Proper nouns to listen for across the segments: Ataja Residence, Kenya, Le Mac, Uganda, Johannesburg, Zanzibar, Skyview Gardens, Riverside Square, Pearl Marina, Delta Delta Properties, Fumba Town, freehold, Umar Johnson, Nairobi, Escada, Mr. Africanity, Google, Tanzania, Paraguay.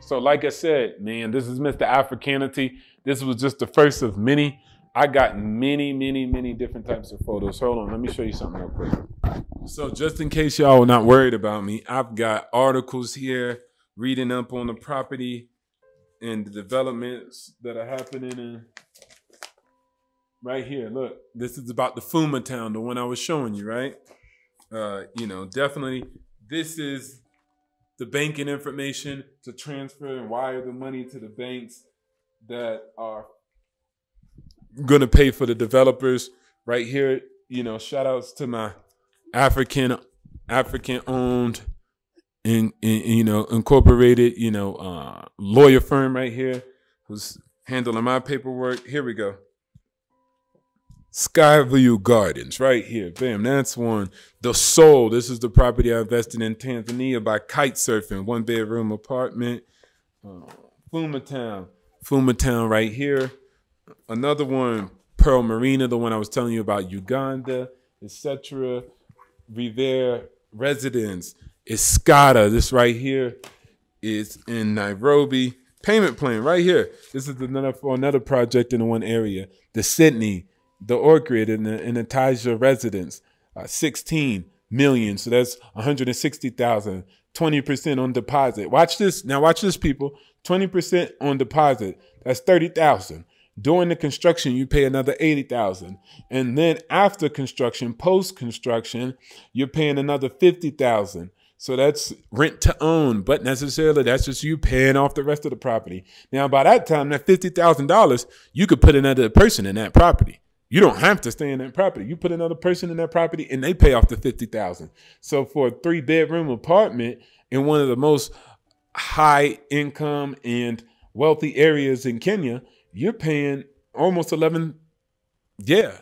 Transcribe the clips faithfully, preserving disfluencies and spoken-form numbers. So like I said, man, this is Mister Africanity. This was just the first of many. I got many, many, many different types of photos. Hold on, let me show you something real quick. So just in case y'all are not worried about me, I've got articles here, reading up on the property and the developments that are happening in. Right here, look, this is about the Fumba Town, the one I was showing you, right? Uh, you know, definitely, this is the banking information to transfer and wire the money to the banks that are gonna pay for the developers. Right here, you know, shout outs to my African, African owned and, and, you know, incorporated, you know, uh, lawyer firm right here who's handling my paperwork. Here we go. Skyview Gardens, right here. Bam, that's one. The Soul, this is the property I invested in Tanzania by kite surfing, one bedroom apartment. Uh, Fumba Town, Fumba Town right here. Another one, Pearl Marina, the one I was telling you about, Uganda, et cetera. Riviere Residence, Escada, this right here is in Nairobi. Payment plan, right here. This is another, for another project in one area. The Sydney, the Orchid in the, in the Ataja Residence, uh, sixteen million. So that's one hundred sixty thousand, twenty percent on deposit. Watch this. Now watch this, people. twenty percent on deposit. That's thirty thousand. During the construction, you pay another eighty thousand. And then after construction, post construction, you're paying another fifty thousand. So that's rent to own, but necessarily that's just you paying off the rest of the property. Now by that time, that fifty thousand dollars, you could put another person in that property. You don't have to stay in that property. You put another person in that property and they pay off the fifty thousand dollars. So for a three bedroom apartment in one of the most high income and wealthy areas in Kenya, you're paying almost eleven, yeah,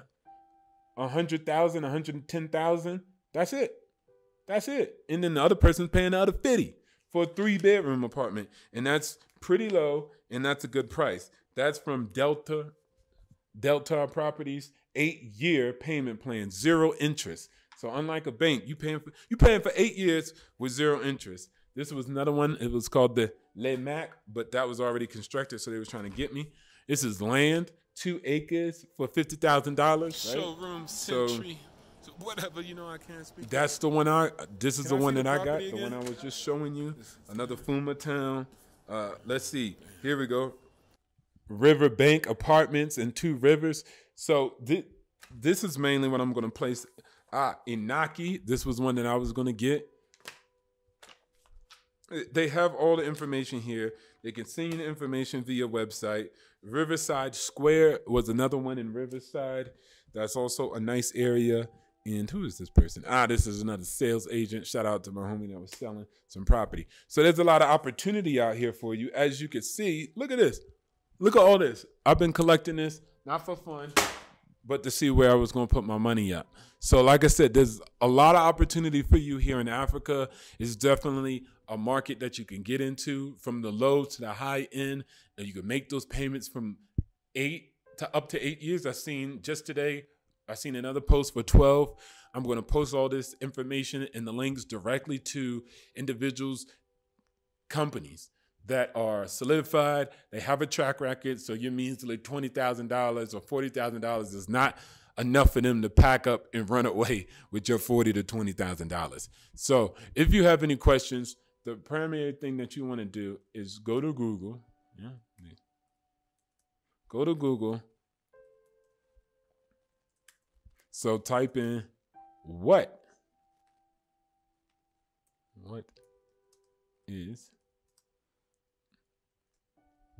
one hundred thousand, one hundred ten thousand. That's it. That's it. And then the other person's paying the other fifty for a three bedroom apartment. And that's pretty low and that's a good price. That's from Delta Delta Properties, eight-year payment plan, zero interest. So unlike a bank, you paying for you paying for eight years with zero interest. This was another one. It was called the Le Mac, but that was already constructed, so they were trying to get me. This is land, two acres for fifty thousand dollars. Right? Showroom, Sentry, so, whatever, you know. I can't speak. That's the one I. This is the one that I got. The one I was just showing you. Another Fumba Town. Uh, let's see. Here we go. Riverbank Apartments and Two Rivers. So th this is mainly what I'm going to place. Ah, Inaki. This was one that I was going to get. They have all the information here. They can send you the information via website. Riverside Square was another one in Riverside. That's also a nice area. And who is this person? Ah, this is another sales agent. Shout out to my homie that was selling some property. So there's a lot of opportunity out here for you. As you can see, look at this. Look at all this. I've been collecting this, not for fun, but to see where I was going to put my money up. So like I said, there's a lot of opportunity for you here in Africa. It's definitely a market that you can get into from the low to the high end. And you can make those payments from eight to up to eight years. I've seen just today, I've seen another post for twelve. I'm going to post all this information and the links directly to individuals, companies that are solidified, they have a track record, so your means to like twenty thousand dollars or forty thousand dollars is not enough for them to pack up and run away with your forty thousand dollars to twenty thousand dollars. So if you have any questions, the primary thing that you wanna do is go to Google, yeah, go to Google. So type in what, what is,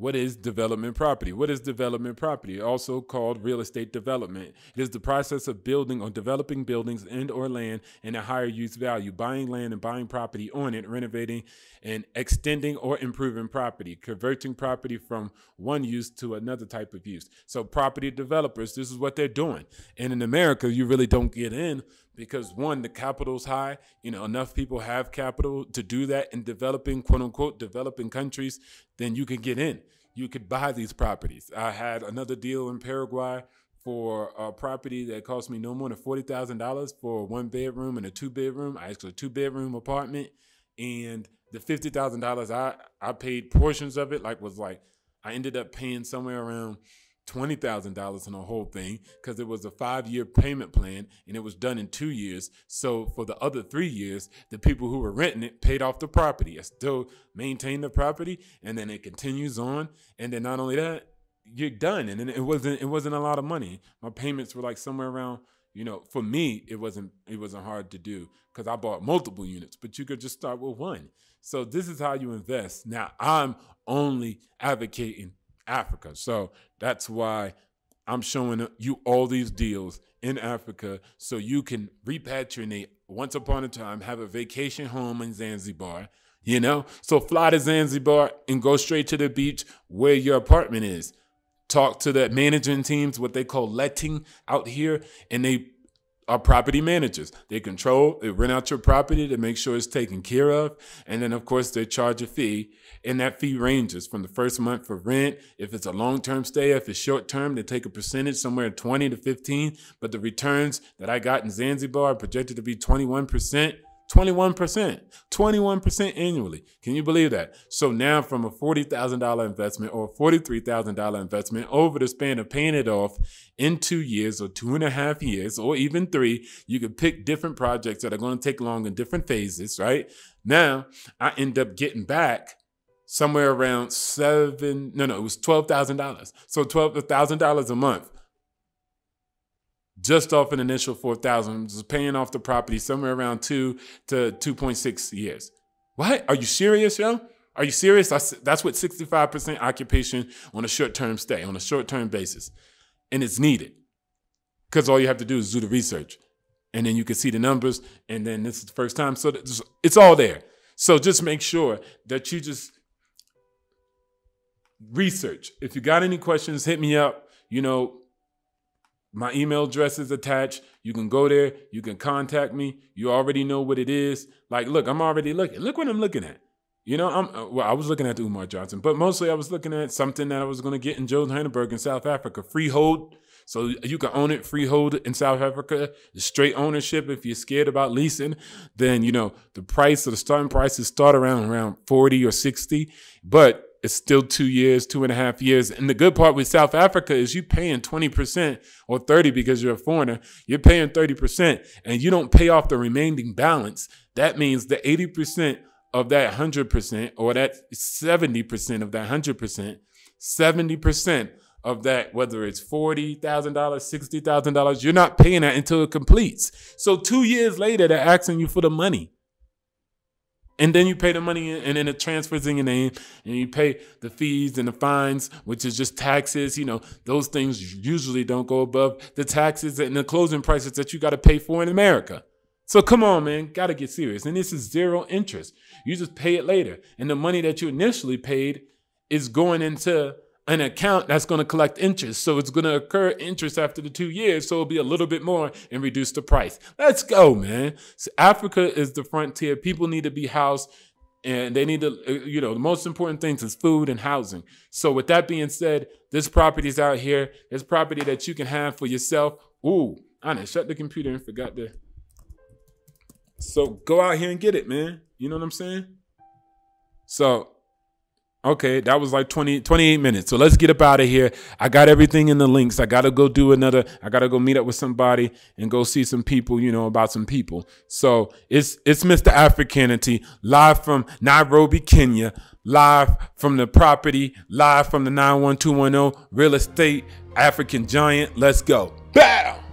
What is development property? What is development property? Also called real estate development. It is the process of building or developing buildings and or land in a higher use value, buying land and buying property on it, renovating and extending or improving property, converting property from one use to another type of use. So property developers, this is what they're doing. And in America, you really don't get in because one, the capital's high, you know, enough people have capital to do that in developing, quote unquote, developing countries, then you can get in. You could buy these properties. I had another deal in Paraguay for a property that cost me no more than forty thousand dollars for a one bedroom and a two bedroom, actually a two bedroom apartment. And the fifty thousand dollars, I, I paid portions of it. Like, was like, I ended up paying somewhere around twenty thousand dollars on the whole thing, because it was a five-year payment plan and it was done in two years. So for the other three years, the people who were renting it paid off the property. I still maintained the property, and then it continues on. And then not only that, you're done. And then it wasn't, it wasn't a lot of money. My payments were like somewhere around, you know, for me, it wasn't, it wasn't hard to do because I bought multiple units, but you could just start with one. So this is how you invest. Now, I'm only advocating Africa. So that's why I'm showing you all these deals in Africa, so you can repatriate once upon a time, have a vacation home in Zanzibar, you know? So fly to Zanzibar and go straight to the beach where your apartment is. Talk to the management teams, what they call letting out here, and they are property managers. They control, they rent out your property to make sure it's taken care of. And then, of course, they charge a fee. And that fee ranges from the first month for rent. If it's a long-term stay, if it's short-term, they take a percentage somewhere twenty to fifteen. But the returns that I got in Zanzibar are projected to be twenty-one percent. twenty-one percent, twenty-one percent annually. Can you believe that? So now from a forty thousand dollar investment or forty-three thousand dollar investment over the span of paying it off in two years or two and a half years or even three, you can pick different projects that are going to take long in different phases, right? Now I end up getting back somewhere around seven, no, no, it was twelve thousand dollars. So twelve thousand dollars a month. Just off an initial four thousand dollars, just paying off the property somewhere around two to two point six years. What? Are you serious, yo? Are you serious? I, that's what sixty-five percent occupation on a short-term stay, on a short-term basis. And it's needed because all you have to do is do the research. And then you can see the numbers. And then this is the first time. So it's all there. So just make sure that you just research. If you got any questions, hit me up, you know. My email address is attached. You can go there. You can contact me. You already know what it is. Like, look, I'm already looking. Look what I'm looking at. You know, I'm well, I was looking at the Umar Johnson, but mostly I was looking at something that I was going to get in Johannesburg in South Africa. Freehold. So you can own it freehold in South Africa. Straight ownership. If you're scared about leasing, then, you know, the price of the starting prices start around around forty or sixty. But it's still two years, two and a half years. And the good part with South Africa is you paying twenty percent or thirty because you're a foreigner. You're paying thirty percent and you don't pay off the remaining balance. That means the eighty percent of that one hundred percent or that seventy percent of that one hundred percent, seventy percent of that, whether it's forty thousand dollars, sixty thousand dollars, you're not paying that until it completes. So two years later, they're asking you for the money. And then you pay the money and then it transfers in your name and you pay the fees and the fines, which is just taxes. You know, those things usually don't go above the taxes and the closing prices that you got to pay for in America. So come on, man, got to get serious. And this is zero interest. You just pay it later. And the money that you initially paid is going into an account that's going to collect interest. So it's going to occur interest after the two years. So it'll be a little bit more and reduce the price. Let's go, man. So Africa is the frontier. People need to be housed and they need to, you know, the most important things is food and housing. So with that being said, this property is out here. There's property that you can have for yourself. Ooh, I done shut the computer and forgot the. So go out here and get it, man. You know what I'm saying? So okay, that was like twenty, twenty-eight minutes. So let's get up out of here. I got everything in the links. I got to go do another. I got to go meet up with somebody and go see some people, you know, about some people. So it's it's Mister Africanity, live from Nairobi, Kenya, live from the property, live from the nine one two one zero real estate African giant. Let's go. Bam!